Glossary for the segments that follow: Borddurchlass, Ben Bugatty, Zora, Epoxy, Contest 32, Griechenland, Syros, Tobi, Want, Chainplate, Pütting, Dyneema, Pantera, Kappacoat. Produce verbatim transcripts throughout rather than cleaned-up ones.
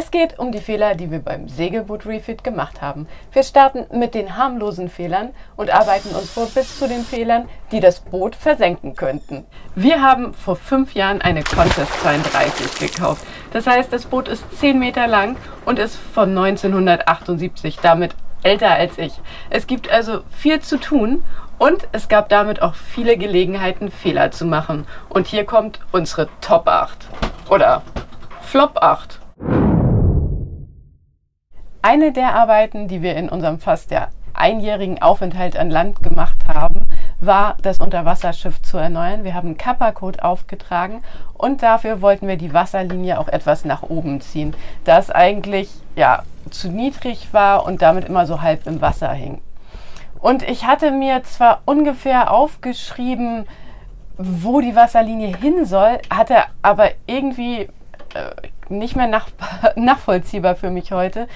Es geht um die Fehler, die wir beim Segelboot-Refit gemacht haben. Wir starten mit den harmlosen Fehlern und arbeiten uns vor bis zu den Fehlern, die das Boot versenken könnten. Wir haben vor fünf Jahren eine Contest zweiunddreißig gekauft. Das heißt, das Boot ist zehn Meter lang und ist von neunzehnhundertachtundsiebzig, damit älter als ich. Es gibt also viel zu tun und es gab damit auch viele Gelegenheiten, Fehler zu machen. Und hier kommt unsere Top acht oder Flop acht. Eine der Arbeiten, die wir in unserem fast ja einjährigen Aufenthalt an Land gemacht haben, war, das Unterwasserschiff zu erneuern. Wir haben Kappacoat aufgetragen und dafür wollten wir die Wasserlinie auch etwas nach oben ziehen, da es eigentlich ja, zu niedrig war und damit immer so halb im Wasser hing. Und ich hatte mir zwar ungefähr aufgeschrieben, wo die Wasserlinie hin soll, hatte aber irgendwie äh, nicht mehr nach, nachvollziehbar für mich heute.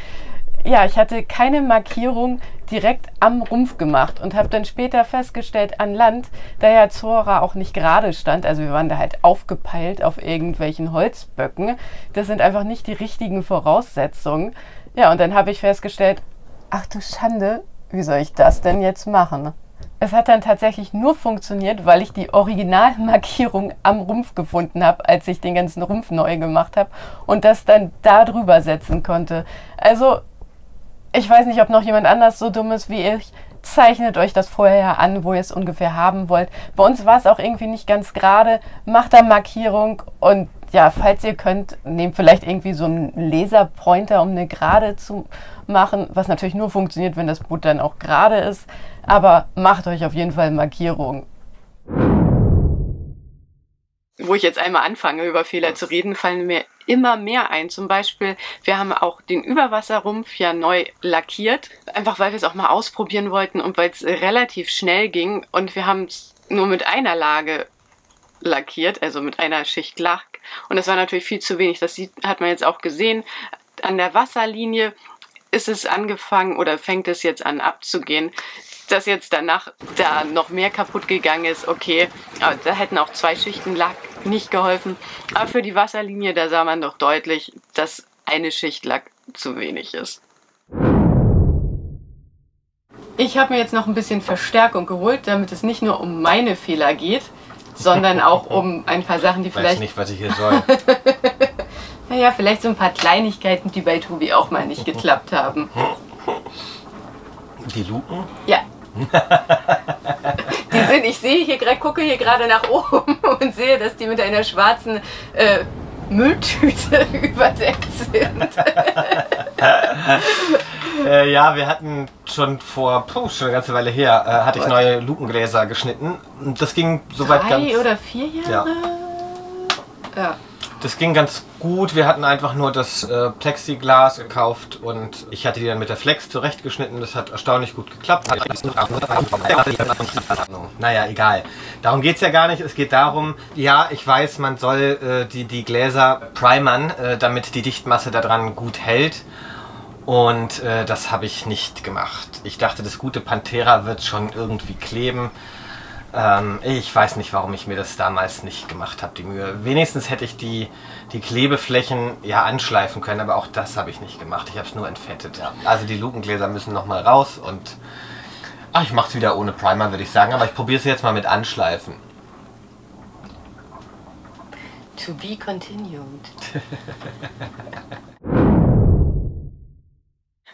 Ja, ich hatte keine Markierung direkt am Rumpf gemacht und habe dann später festgestellt, an Land, da ja Zora auch nicht gerade stand, also wir waren da halt aufgepeilt auf irgendwelchen Holzböcken, das sind einfach nicht die richtigen Voraussetzungen. Ja, und dann habe ich festgestellt, ach du Schande, wie soll ich das denn jetzt machen? Es hat dann tatsächlich nur funktioniert, weil ich die Originalmarkierung am Rumpf gefunden habe, als ich den ganzen Rumpf neu gemacht habe und das dann da drüber setzen konnte. Also, ich weiß nicht, ob noch jemand anders so dumm ist wie ich. Zeichnet euch das vorher an, wo ihr es ungefähr haben wollt. Bei uns war es auch irgendwie nicht ganz gerade. Macht da Markierung und ja, falls ihr könnt, nehmt vielleicht irgendwie so einen Laserpointer, um eine Gerade zu machen, was natürlich nur funktioniert, wenn das Boot dann auch gerade ist. Aber macht euch auf jeden Fall Markierung. Wo ich jetzt einmal anfange, über Fehler zu reden, fallen mir immer mehr ein. Zum Beispiel, wir haben auch den Überwasserrumpf ja neu lackiert, einfach weil wir es auch mal ausprobieren wollten und weil es relativ schnell ging. Und wir haben es nur mit einer Lage lackiert, also mit einer Schicht Lack. Und das war natürlich viel zu wenig. Das sieht, hat man jetzt auch gesehen. An der Wasserlinie ist es angefangen oder fängt es jetzt an abzugehen. Dass jetzt danach da noch mehr kaputt gegangen ist, okay, aber da hätten auch zwei Schichten Lack nicht geholfen. Aber für die Wasserlinie, da sah man doch deutlich, dass eine Schicht Lack zu wenig ist. Ich habe mir jetzt noch ein bisschen Verstärkung geholt, damit es nicht nur um meine Fehler geht, sondern auch um ein paar Sachen, die vielleicht... Ich weiß nicht, was ich hier soll. Naja, vielleicht so ein paar Kleinigkeiten, die bei Tobi auch mal nicht geklappt haben. Die Luken? Ja. Die sind, ich sehe hier gerade, gucke hier gerade nach oben und sehe, dass die mit einer schwarzen äh, Mülltüte überdeckt sind. äh, ja, wir hatten schon vor, oh, schon eine ganze Weile her, äh, hatte ich neue Lukengläser geschnitten. Das ging soweit ganz... Drei oder vier Jahre? Ja. Ja. Das ging ganz gut. Wir hatten einfach nur das äh, Plexiglas gekauft und ich hatte die dann mit der Flex zurechtgeschnitten. Das hat erstaunlich gut geklappt. Naja, egal. Darum geht es ja gar nicht. Es geht darum, ja, ich weiß, man soll äh, die, die Gläser primern, äh, damit die Dichtmasse daran gut hält. Und äh, das habe ich nicht gemacht. Ich dachte, das gute Pantera wird schon irgendwie kleben. Ähm, ich weiß nicht, warum ich mir das damals nicht gemacht habe, die Mühe. Wenigstens hätte ich die, die Klebeflächen ja anschleifen können, aber auch das habe ich nicht gemacht. Ich habe es nur entfettet. Ja. Also die Lukengläser müssen nochmal raus und... Ach, ich mache es wieder ohne Primer, würde ich sagen, aber ich probiere es jetzt mal mit Anschleifen. To be continued.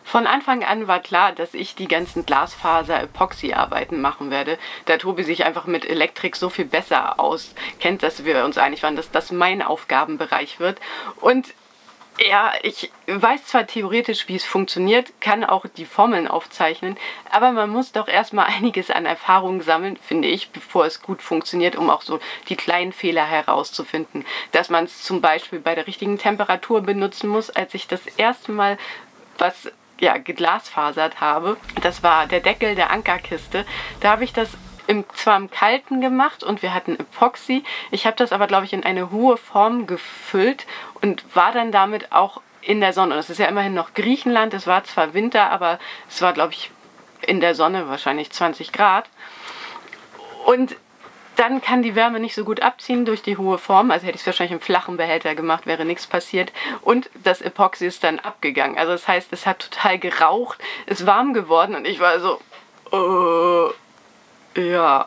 Von Anfang an war klar, dass ich die ganzen Glasfaser-Epoxy-Arbeiten machen werde, da Tobi sich einfach mit Elektrik so viel besser auskennt, dass wir uns einig waren, dass das mein Aufgabenbereich wird. Und ja, ich weiß zwar theoretisch, wie es funktioniert, kann auch die Formeln aufzeichnen, aber man muss doch erstmal einiges an Erfahrung sammeln, finde ich, bevor es gut funktioniert, um auch so die kleinen Fehler herauszufinden. Dass man es zum Beispiel bei der richtigen Temperatur benutzen muss, als ich das erste Mal was... ja, geglasfasert habe. Das war der Deckel der Ankerkiste. Da habe ich das im, zwar im Kalten gemacht und wir hatten Epoxy. Ich habe das aber, glaube ich, in eine hohe Form gefüllt und war dann damit auch in der Sonne. Und es ist ja immerhin noch Griechenland. Es war zwar Winter, aber es war, glaube ich, in der Sonne wahrscheinlich zwanzig Grad. Und Dann kann die Wärme nicht so gut abziehen durch die hohe Form. Also hätte ich es wahrscheinlich im flachen Behälter gemacht, wäre nichts passiert. Und das Epoxy ist dann abgegangen. Also das heißt, es hat total geraucht, ist warm geworden und ich war so, oh, ja.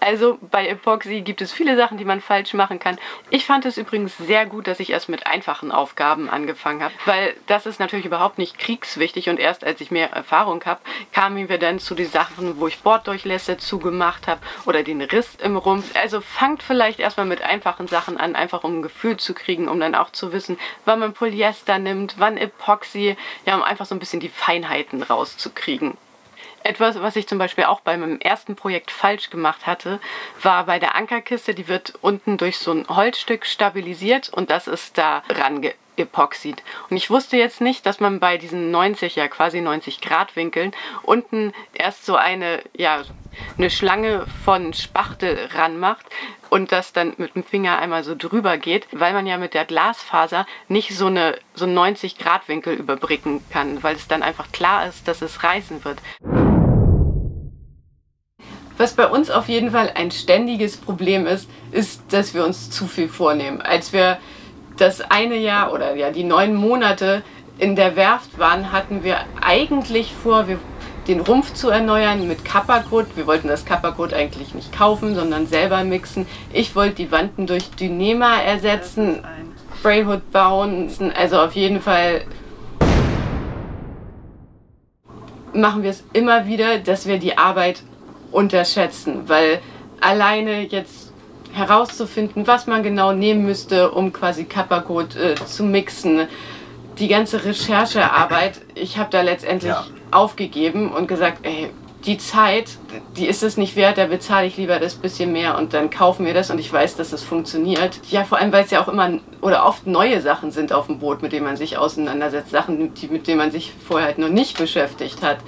Also bei Epoxy gibt es viele Sachen, die man falsch machen kann. Ich fand es übrigens sehr gut, dass ich erst mit einfachen Aufgaben angefangen habe, weil das ist natürlich überhaupt nicht kriegswichtig und erst als ich mehr Erfahrung habe, kamen wir dann zu den Sachen, wo ich Borddurchlässe zugemacht habe oder den Riss im Rumpf. Also fangt vielleicht erstmal mit einfachen Sachen an, einfach um ein Gefühl zu kriegen, um dann auch zu wissen, wann man Polyester nimmt, wann Epoxy, ja, um einfach so ein bisschen die Feinheiten rauszukriegen. Etwas, was ich zum Beispiel auch bei meinem ersten Projekt falsch gemacht hatte, war bei der Ankerkiste, die wird unten durch so ein Holzstück stabilisiert und das ist da rangeepoxid. Und ich wusste jetzt nicht, dass man bei diesen neunzig, ja quasi neunzig Grad Winkeln unten erst so eine, ja, eine Schlange von Spachtel ranmacht und das dann mit dem Finger einmal so drüber geht, weil man ja mit der Glasfaser nicht so eine so einen neunzig Grad Winkel überbrücken kann, weil es dann einfach klar ist, dass es reißen wird. Was bei uns auf jeden Fall ein ständiges Problem ist, ist, dass wir uns zu viel vornehmen. Als wir das eine Jahr oder ja die neun Monate in der Werft waren, hatten wir eigentlich vor, wir den Rumpf zu erneuern mit Kappacoat. Wir wollten das Kappacoat eigentlich nicht kaufen, sondern selber mixen. Ich wollte die Wanden durch Dyneema ersetzen, Sprayhood bauen, also auf jeden Fall machen wir es immer wieder, dass wir die Arbeit unterschätzen, weil alleine jetzt herauszufinden, was man genau nehmen müsste, um quasi Kappacoat äh, zu mixen, die ganze Recherchearbeit, ich habe da letztendlich ja. aufgegeben und gesagt, ey, die Zeit, die ist es nicht wert, da bezahle ich lieber das bisschen mehr und dann kaufen wir das und ich weiß, dass das funktioniert. Ja, vor allem, weil es ja auch immer oder oft neue Sachen sind auf dem Boot, mit denen man sich auseinandersetzt, Sachen, die, mit denen man sich vorher halt noch nicht beschäftigt hat.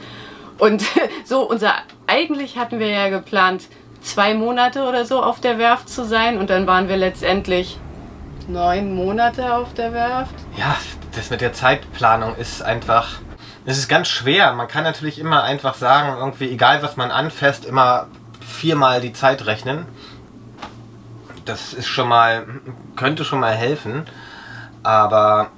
Und so unser, eigentlich hatten wir ja geplant, zwei Monate oder so auf der Werft zu sein und dann waren wir letztendlich neun Monate auf der Werft. Ja, das mit der Zeitplanung ist einfach, es ist ganz schwer. Man kann natürlich immer einfach sagen, irgendwie egal was man anfasst, immer viermal die Zeit rechnen. Das ist schon mal, könnte schon mal helfen, aber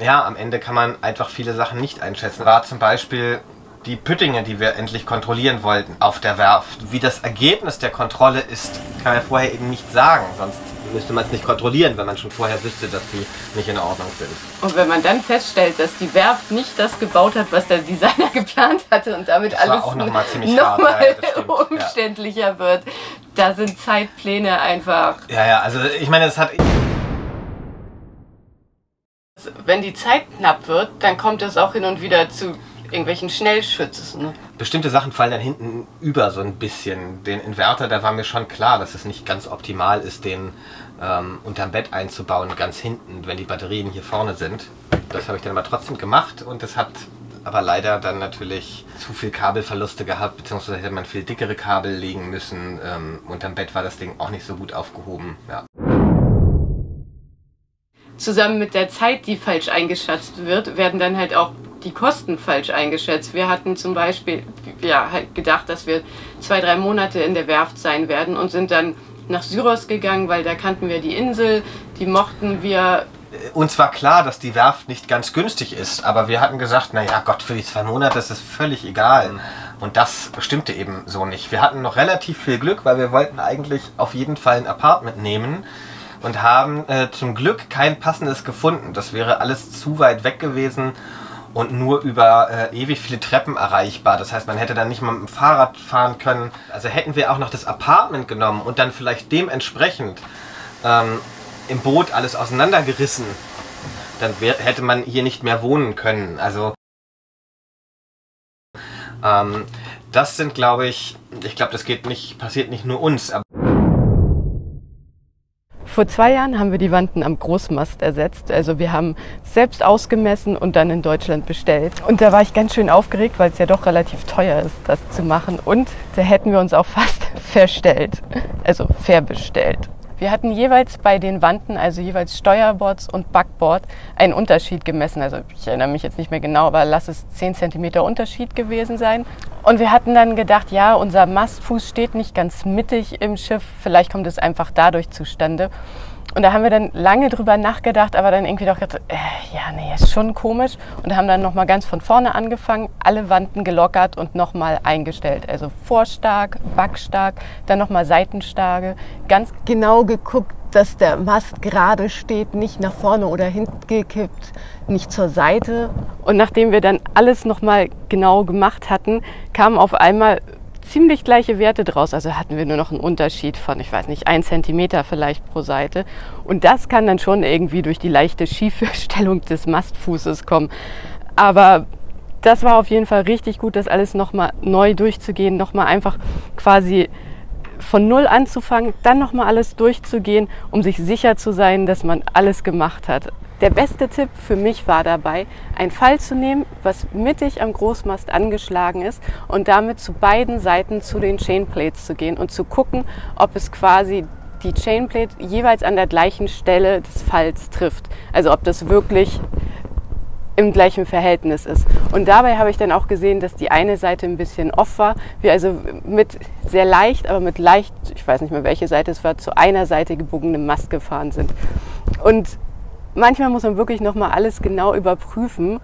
ja, am Ende kann man einfach viele Sachen nicht einschätzen. War zum Beispiel die Püttinge, die wir endlich kontrollieren wollten auf der Werft. Wie das Ergebnis der Kontrolle ist, kann man vorher eben nicht sagen. Sonst müsste man es nicht kontrollieren, wenn man schon vorher wüsste, dass die nicht in Ordnung sind. Und wenn man dann feststellt, dass die Werft nicht das gebaut hat, was der Designer geplant hatte und damit das alles auch noch mal, ziemlich noch mal ja, umständlicher ja. wird, da sind Zeitpläne einfach... Ja, ja, also ich meine, es hat... Wenn die Zeit knapp wird, dann kommt es auch hin und wieder zu... irgendwelchen Schnellschützen. Ne? Bestimmte Sachen fallen dann hinten über so ein bisschen. Den Inverter, da war mir schon klar, dass es nicht ganz optimal ist, den ähm, unterm Bett einzubauen, ganz hinten, wenn die Batterien hier vorne sind. Das habe ich dann aber trotzdem gemacht und das hat aber leider dann natürlich zu viel Kabelverluste gehabt, beziehungsweise hätte man viel dickere Kabel legen müssen. Ähm, unterm Bett war das Ding auch nicht so gut aufgehoben. Ja. Zusammen mit der Zeit, die falsch eingeschätzt wird, werden dann halt auch die Kosten falsch eingeschätzt. Wir hatten zum Beispiel ja, halt gedacht, dass wir zwei, drei Monate in der Werft sein werden und sind dann nach Syros gegangen, weil da kannten wir die Insel, die mochten wir. Uns war klar, dass die Werft nicht ganz günstig ist, aber wir hatten gesagt, naja Gott, für die zwei Monate ist es völlig egal. Und das stimmte eben so nicht. Wir hatten noch relativ viel Glück, weil wir wollten eigentlich auf jeden Fall ein Apartment nehmen und haben äh, zum Glück kein passendes gefunden. Das wäre alles zu weit weg gewesen und nur über äh, ewig viele Treppen erreichbar. Das heißt, man hätte dann nicht mal mit dem Fahrrad fahren können. Also hätten wir auch noch das Apartment genommen und dann vielleicht dementsprechend ähm, im Boot alles auseinandergerissen, dann wär, hätte man hier nicht mehr wohnen können. Also ähm, das sind, glaube ich, ich glaube, das geht nicht, passiert nicht nur uns. Aber vor zwei Jahren haben wir die Wanden am Großmast ersetzt. Also wir haben selbst ausgemessen und dann in Deutschland bestellt. Und da war ich ganz schön aufgeregt, weil es ja doch relativ teuer ist, das zu machen. Und da hätten wir uns auch fast verstellt, also verbestellt. Wir hatten jeweils bei den Wanten, also jeweils Steuerboards und Backboard, einen Unterschied gemessen. Also ich erinnere mich jetzt nicht mehr genau, aber lass es zehn Zentimeter Unterschied gewesen sein. Und wir hatten dann gedacht, ja, unser Mastfuß steht nicht ganz mittig im Schiff, vielleicht kommt es einfach dadurch zustande. Und da haben wir dann lange drüber nachgedacht, aber dann irgendwie doch gedacht, äh, ja, nee, ist schon komisch. Und haben dann nochmal ganz von vorne angefangen, alle Wanten gelockert und nochmal eingestellt. Also vorstark, backstark, dann nochmal Seitenstarke. Ganz genau geguckt, dass der Mast gerade steht, nicht nach vorne oder hinten gekippt, nicht zur Seite. Und nachdem wir dann alles nochmal genau gemacht hatten, kamen auf einmal ziemlich gleiche Werte draus, also hatten wir nur noch einen Unterschied von, ich weiß nicht, ein Zentimeter vielleicht pro Seite. Und das kann dann schon irgendwie durch die leichte schiefe Stellung des Mastfußes kommen. Aber das war auf jeden Fall richtig gut, das alles nochmal neu durchzugehen, nochmal einfach quasi von Null anzufangen, dann nochmal alles durchzugehen, um sich sicher zu sein, dass man alles gemacht hat. Der beste Tipp für mich war dabei, ein Seil zu nehmen, was mittig am Großmast angeschlagen ist und damit zu beiden Seiten zu den Chainplates zu gehen und zu gucken, ob es quasi die Chainplate jeweils an der gleichen Stelle des Falls trifft. Also ob das wirklich im gleichen Verhältnis ist. Und dabei habe ich dann auch gesehen, dass die eine Seite ein bisschen off war. Wir also mit sehr leicht, aber mit leicht, ich weiß nicht mehr welche Seite es war, zu einer Seite gebogenem Mast gefahren sind. Und manchmal muss man wirklich nochmal alles genau überprüfen,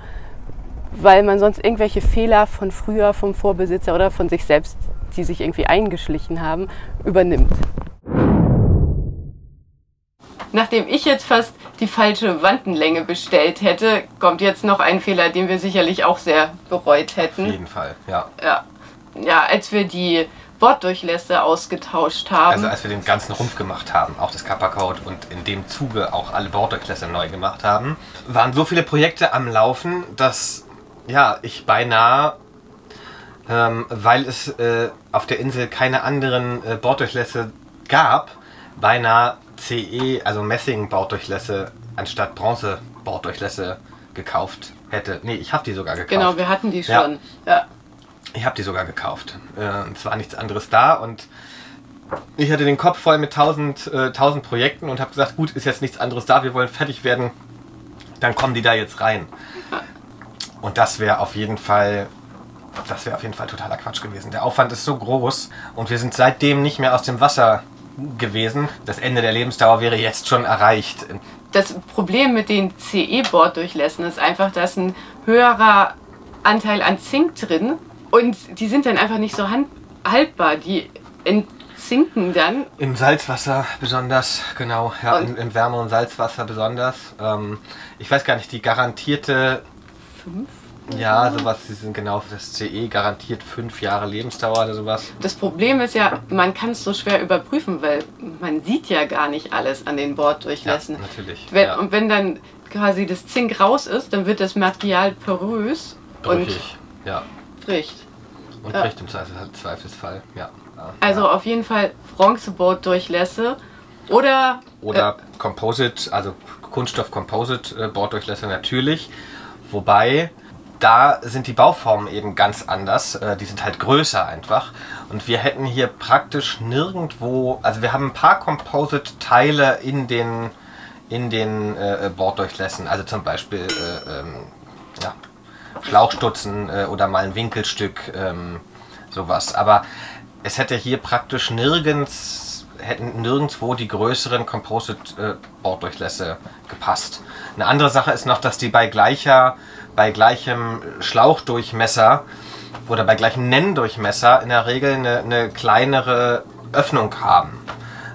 weil man sonst irgendwelche Fehler von früher, vom Vorbesitzer oder von sich selbst, die sich irgendwie eingeschlichen haben, übernimmt. Nachdem ich jetzt fast die falsche Wantenlänge bestellt hätte, kommt jetzt noch ein Fehler, den wir sicherlich auch sehr bereut hätten. Auf jeden Fall, ja. Ja, ja, als wir die Borddurchlässe ausgetauscht haben. Also als wir den ganzen Rumpf gemacht haben, auch das Kappacoat und in dem Zuge auch alle Borddurchlässe neu gemacht haben, waren so viele Projekte am Laufen, dass ja, ich beinahe, ähm, weil es äh, auf der Insel keine anderen äh, Borddurchlässe gab, beinahe C E, also Messing-Borddurchlässe anstatt Bronze-Borddurchlässe gekauft hätte. Nee, ich habe die sogar gekauft. Genau, wir hatten die schon. Ja. Ja. Ich habe die sogar gekauft. Äh, es war nichts anderes da und ich hatte den Kopf voll mit tausend, äh, tausend Projekten und habe gesagt, gut, ist jetzt nichts anderes da, wir wollen fertig werden, dann kommen die da jetzt rein. Und das wäre auf jeden Fall, das wäre auf jeden Fall totaler Quatsch gewesen. Der Aufwand ist so groß und wir sind seitdem nicht mehr aus dem Wasser gewesen. Das Ende der Lebensdauer wäre jetzt schon erreicht. Das Problem mit den C E-Borddurchlässen ist einfach, dass ein höherer Anteil an Zink drin und die sind dann einfach nicht so haltbar, die entzinken dann. Im Salzwasser besonders, genau, ja, im, im Wärme- und Salzwasser besonders. Ähm, ich weiß gar nicht, die garantierte... Fünf? Ja, sowas, die sind genau für das C E garantiert fünf Jahre Lebensdauer oder sowas. Das Problem ist ja, man kann es so schwer überprüfen, weil man sieht ja gar nicht alles an den Borddurchlässen. Ja, natürlich. Wenn, ja. Und wenn dann quasi das Zink raus ist, dann wird das Material porös. Brüchig, und ja. Bricht. Und ja. bricht im Zweifelsfall, ja. Also ja. auf jeden Fall Bronze-Borddurchlässe oder... Oder äh, Composite, also Kunststoff-Composite-Borddurchlässe natürlich, wobei... Da sind die Bauformen eben ganz anders, die sind halt größer einfach und wir hätten hier praktisch nirgendwo, also wir haben ein paar Composite-Teile in den, in den äh, Borddurchlässen, also zum Beispiel äh, ähm, ja, Schlauchstutzen äh, oder mal ein Winkelstück, ähm, sowas, aber es hätte hier praktisch nirgends, hätten nirgendwo die größeren Composite-Borddurchlässe gepasst. Eine andere Sache ist noch, dass die bei gleicher bei gleichem Schlauchdurchmesser oder bei gleichem Nenndurchmesser in der Regel eine, eine kleinere Öffnung haben.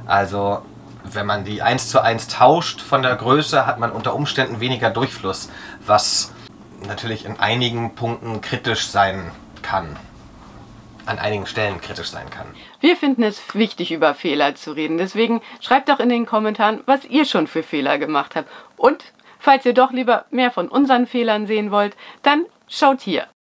Also wenn man die eins zu eins tauscht von der Größe, hat man unter Umständen weniger Durchfluss, was natürlich in einigen Punkten kritisch sein kann. An einigen Stellen kritisch sein kann. Wir finden es wichtig, über Fehler zu reden. Deswegen schreibt doch in den Kommentaren, was ihr schon für Fehler gemacht habt. Und falls ihr doch lieber mehr von unseren Fehlern sehen wollt, dann schaut hier.